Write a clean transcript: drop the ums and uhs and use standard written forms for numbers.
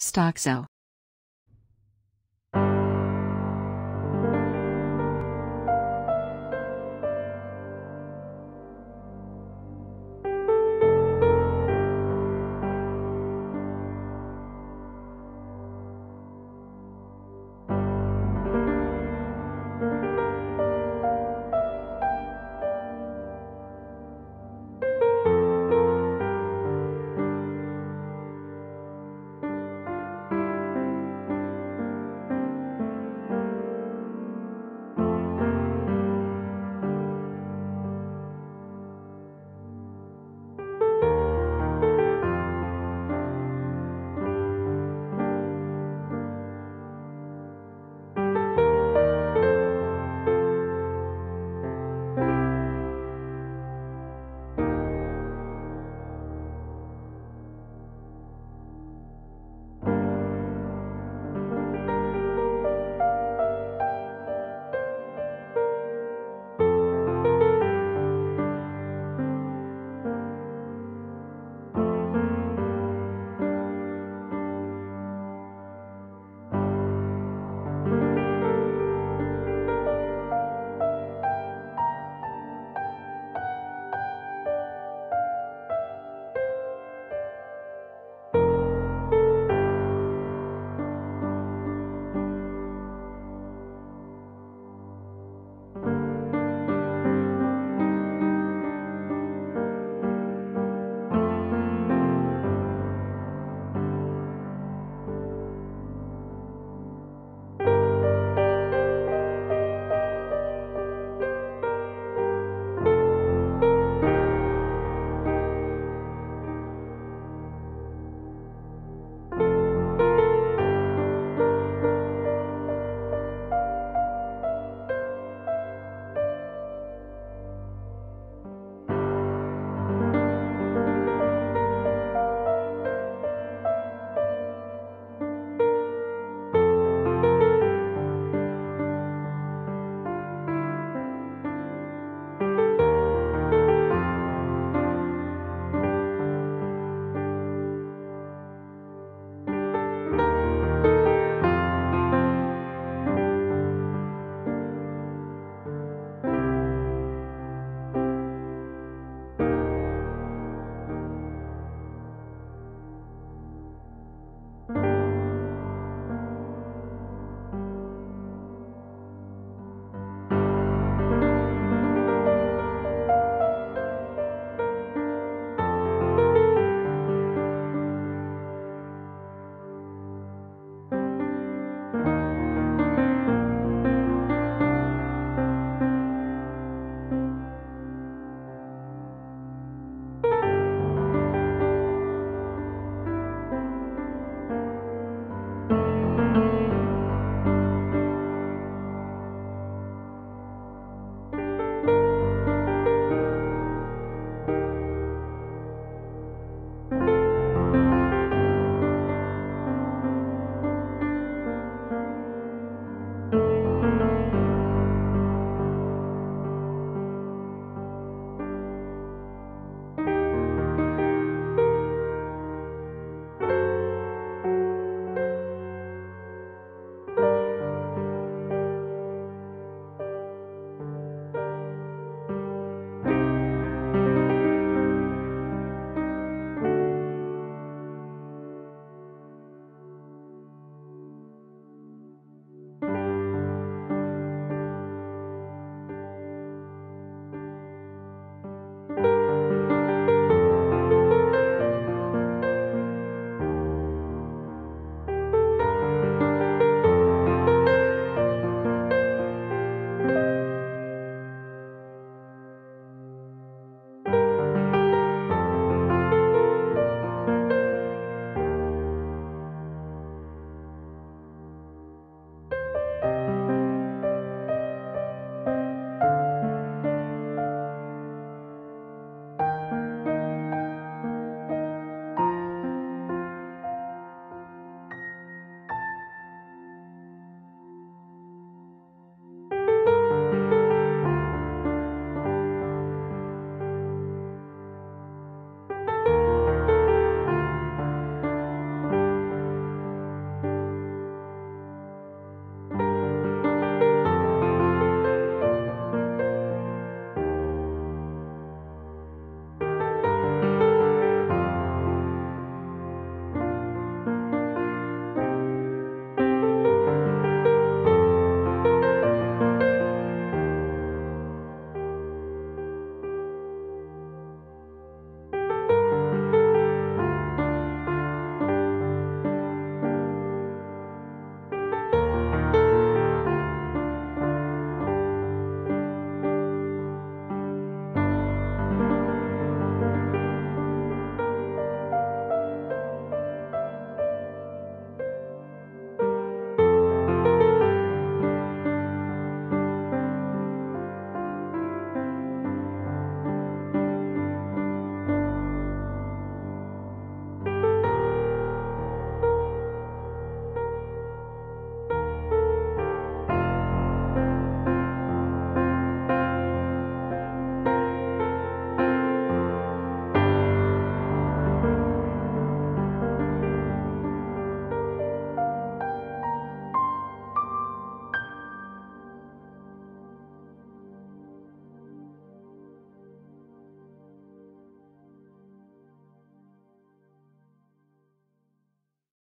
Stockzo.